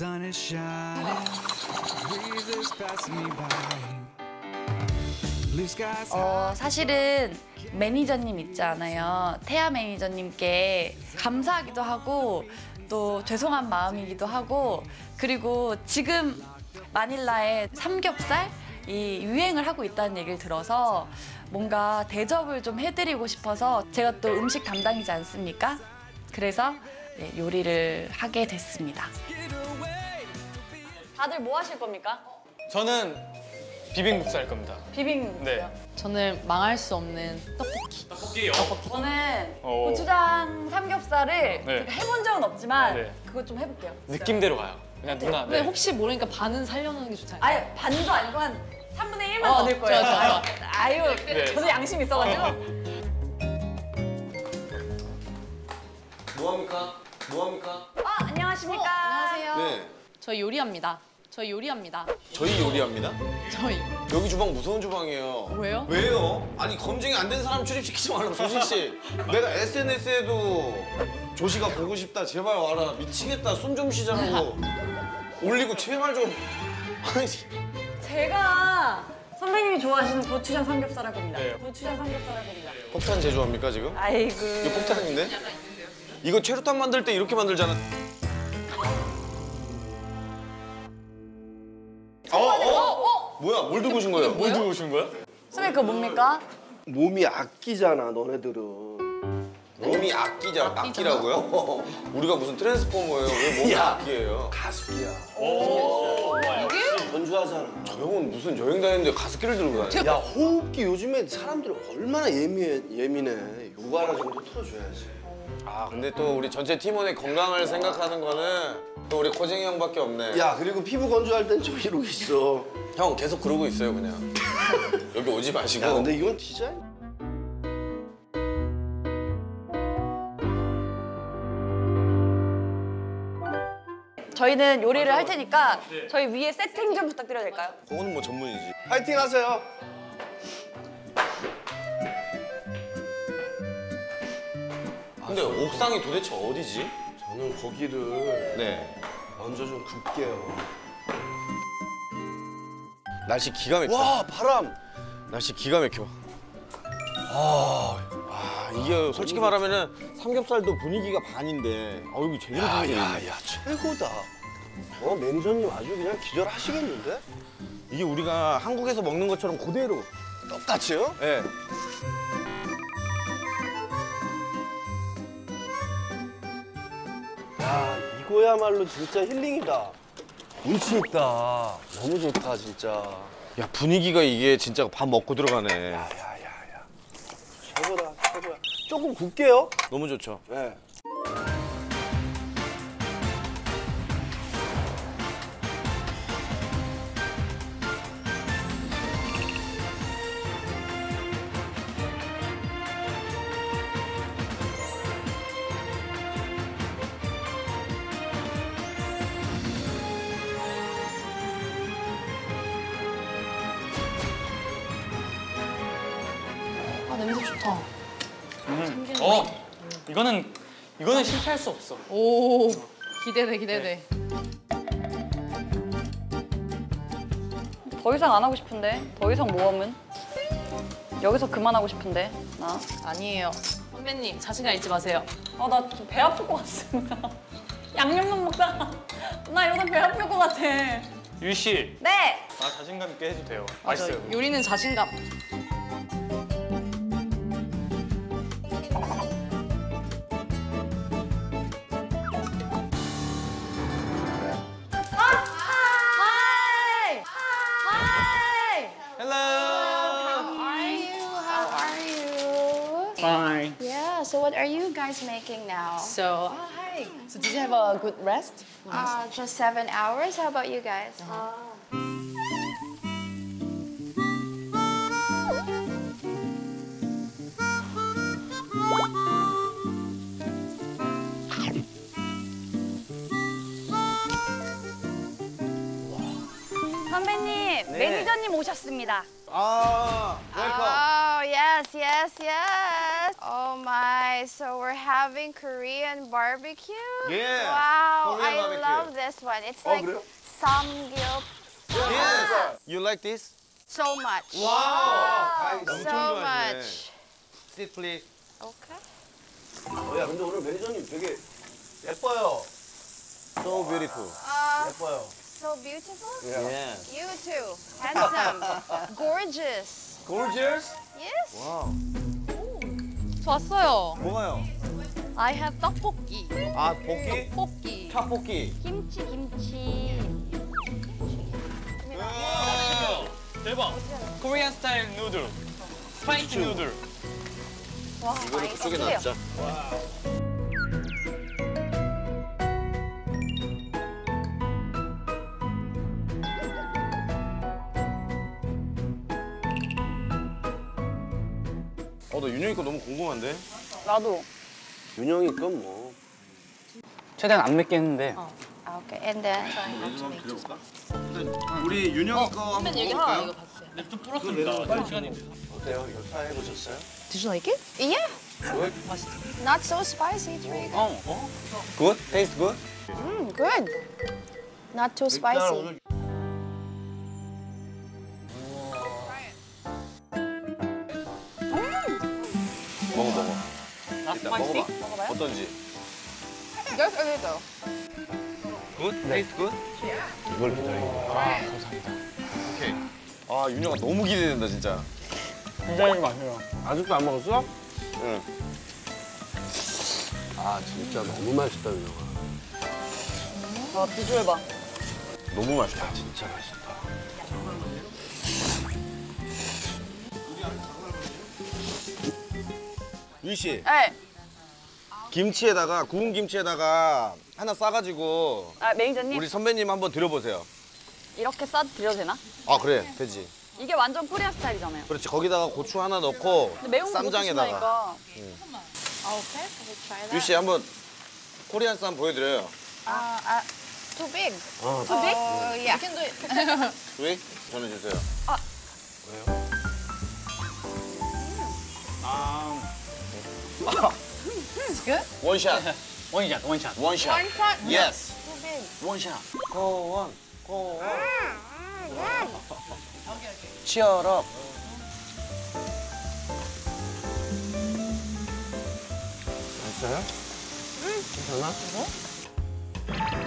sun is shining, breezes pass me by. 사실은 매니저님 있잖아요. 태아 매니저님께 감사하기도 하고 또 죄송한 마음이기도 하고, 그리고 지금 마닐라에 삼겹살이 유행을 하고 있다는 얘기를 들어서 뭔가 대접을 좀 해드리고 싶어서, 제가 또 음식 담당이지 않습니까? 그래서 요리를 하게 됐습니다. 다들 뭐 하실 겁니까? 저는 비빔국수 할 겁니다. 비빔국수요? 네. 저는 망할 수 없는 떡볶이. 떡볶이요? 떡볶이. 저는 고추장 삼겹살을 네. 해본 적은 없지만 네. 그거 좀 해볼게요. 느낌대로 가요. 그냥 누나. 근데 네. 혹시 모르니까 반은 살려놓는 게 좋잖아요. 아니, 반도 아니고 한 3분의 1만 넣을 거예요. 아유, 네. 저도 양심 있어가지고. 뭐합니까? 안녕하십니까? 안녕하세요. 네. 저희 요리합니다. 저희 요리합니다? 저희. 여기 주방 무서운 주방이에요. 왜요? 아니, 검증이 안 된 사람 출입시키지 말라고, 조시 씨. 내가 SNS에도 조시가 보고 싶다, 제발 와라, 미치겠다, 손 좀 쉬자고 올리고 제발 좀. 아니. 제가 선배님이 좋아하시는 고추장 삼겹살 할 겁니다. 네. 폭탄 제조합니까, 지금? 아이고. 이거 폭탄인데? 이거 최루탄 만들 때 이렇게 만들잖아. 뭐야? 뭘 들고 오신 거예요? 선배님 그거 뭡니까? 몸이 악기잖아, 너네들은. 몸이 악기잖아, 악기라고요? 우리가 무슨 트랜스포머예요? 왜 몸이 악기예요? 가습기야. 이게? 전주하잖아. 저 형은 무슨 여행 다니는데 가습기를 들고 다녀? 야, 호흡기 요즘에 사람들이 얼마나 예민해. 요거 하나 정도 틀어줘야지. 아, 근데 또 우리 전체 팀원의 건강을 생각하는 거는 또 우리 코쟁이 형밖에 없네. 야, 그리고 피부 건조할 땐 좀 이러고 있어. 형, 계속 그러고 있어요, 그냥. 여기 오지 마시고. 야, 근데 이건 디자인? 저희는 요리를 할 테니까 저희 위에 세팅 좀 부탁드려도 될까요? 그거는 뭐 전문이지. 파이팅 하세요. 근데 옥상이 도대체 어디지? 저는 거기를 네. 먼저 좀 굽게요. 날씨 기가 막혀. 와, 바람! 날씨 기가 막혀. 아, 이게 솔직히 말하면 삼겹살도 분위기가 반인데 여기 제대로 분위기가 있네. 야, 최고다. 멘전님 아주 그냥 기절하시겠는데? 이게 우리가 한국에서 먹는 것처럼 그대로. 똑같이요? 네. 야, 이거야말로 진짜 힐링이다. 운치 있다. 너무 좋다, 진짜. 야, 분위기가 이게 진짜 밥 먹고 들어가네. 야. 최고야. 조금 굽게요. 너무 좋죠. 네. 냄새 좋다. 이거는 실패할 수 없어. 오, 기대돼. 더 이상 안 하고 싶은데, 더 이상 모험은? 여기서 그만하고 싶은데, 나? 아니에요. 선배님, 자신감 잊지 마세요. 아, 나 좀 배 아플 것 같습니다. 양념만 먹다가 나 이러다 배 아플 것 같아. 유이 씨. 네. 나 자신감 있게 해도 돼요. 맛있어요. 요리는 자신감. Fine. Yeah, so what are you guys making now? So did you have a good rest? Just 7 hours. How about you guys? 선배님, 네. 매니저님 오셨습니다. 웰컴. Yes. Oh my, so we're having Korean barbecue? Yeah. Wow, Korean barbecue. Love this one. It's like samgyeopsal. Yeah. You like this? So much. Wow. So much. Sit please. Okay. 야, 근데 오늘 매니저님 되게 예뻐요. So beautiful. 예뻐요. So beautiful? Yeah. You too. Handsome. Gorgeous. Gorgeous? Yes. Wow. 왔어요. 뭐가요? I have 떡볶이. 아, 볶이? 떡볶이. 떡볶이. 김치. 대박. 코리안 스타일 누들. 스파이시 누들. 와, 이거를 그쪽에 놨자. 나 윤형이 거 너무 궁금한데? 나도. 윤형이 건 뭐. 최대한 안 맵게 했는데. 아, 오케이. And then 우리 윤형이 거 한번 먹어볼까요? 이거 불었습니다. 시간이. 어때요? 이거 트라이 해보셨어요? Did you like it? Yeah. Good? Not so spicy. It's really good. Good? Tastes good? Good. Not too spicy. 먹어. 일단 먹어봐. 어떤지. Yes, I did though. Good? Taste good? Yeah. 이걸 기다리고. 아, 감사합니다. 오케이. 아, 윤형아 너무 기대된다, 진짜. 기대하지 마세요. 아직도 안 먹었어? 응. 아, 진짜 너무 맛있다, 윤형아. 아, 비주얼 봐. 너무 맛있다. 아, 진짜 맛있다. 유이 씨. 네. 김치에다가 구운 김치에다가 하나 싸가지고. 아, 매니저님. 우리 선배님 한번 드려보세요. 이렇게 싸 드려도 되나? 아, 그래, 되지. 이게 완전 코리아 스타일이잖아요. 그렇지, 거기다가 고추 하나 넣고 쌈장에다가. 유이 씨 한번 코리안 쌈 보여드려요. 아, too big. Too big? Yeah. Too big? 저는 주세요. 아, 왜요? It's good. One shot. One shot. Yes. Too big. One shot. Go on. Okay. Cheer up. 맛있어요? 괜찮아?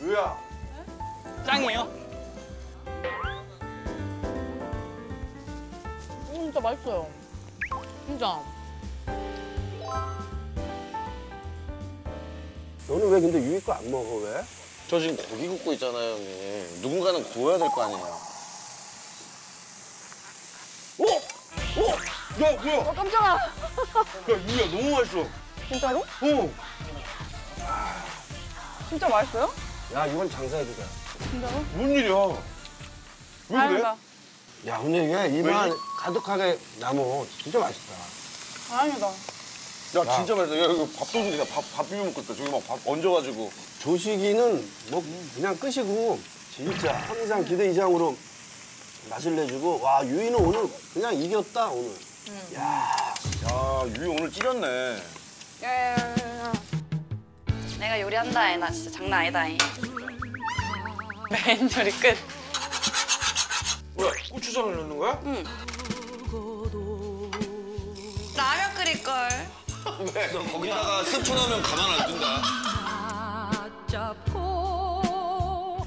유야. 짱이에요? 진짜 맛있어요. 진짜. 너는 왜 근데 유이 거 안 먹어, 왜? 저 지금 고기 굽고 있잖아요, 형님. 누군가는 구워야 될 거 아니에요. 오! 오! 야, 뭐야? 깜짝아. 야, 유이야, 너무 맛있어. 진짜로? 어. 진짜 맛있어요? 야, 이건 장사해주자. 진짜로? 뭔 일이야? 왜 그래? 아이가. 야, 근데 이게 입안 가득하게 남어. 진짜 맛있다. 다행이다. 야, 진짜 맛있다. 야, 이거 밥도둑이다. 밥 비벼 먹고 있다. 저기 막 밥 얹어가지고. 조식이는 뭐 그냥 끝이고 진짜 항상 기대 이상으로 맛을 내주고. 와, 유이는 오늘 그냥 이겼다, 오늘. 야, 유이 오늘 찢었네. 야. 내가 요리한다, 애. 나 진짜 장난 아니다, 애. 메인 요리 끝. 뭐야, 고추장을 넣는 거야? 응. 라면 끓일걸. 왜? 너 거기다가 스프 넣으면 가만 안 둔다.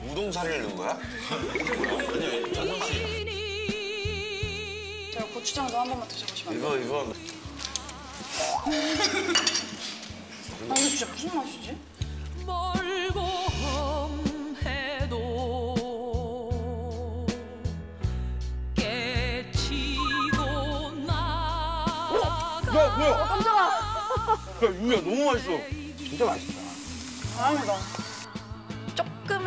우동사리를 넣은 거야? 아니, 자상하게. 제가 고추장도 한 번만 드셔보시면 안 돼요? 이거. 아, 이거 진짜 무슨 맛이지? 야, 뭐야? 깜짝아. 야, 유이야, 너무 맛있어. 진짜 맛있다. 다행이다. 조금은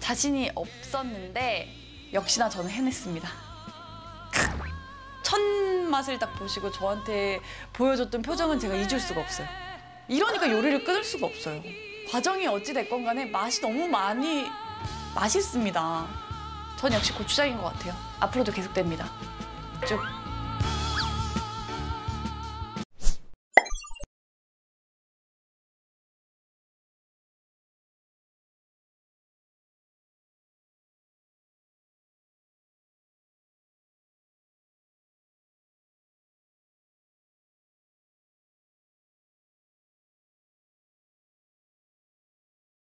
자신이 없었는데 역시나 저는 해냈습니다. 첫 맛을 딱 보시고 저한테 보여줬던 표정은 제가 잊을 수가 없어요. 이러니까 요리를 끊을 수가 없어요. 과정이 어찌 됐건 간에 맛이 너무 많이 맛있습니다. 전 역시 고추장인 것 같아요. 앞으로도 계속됩니다. 쭉.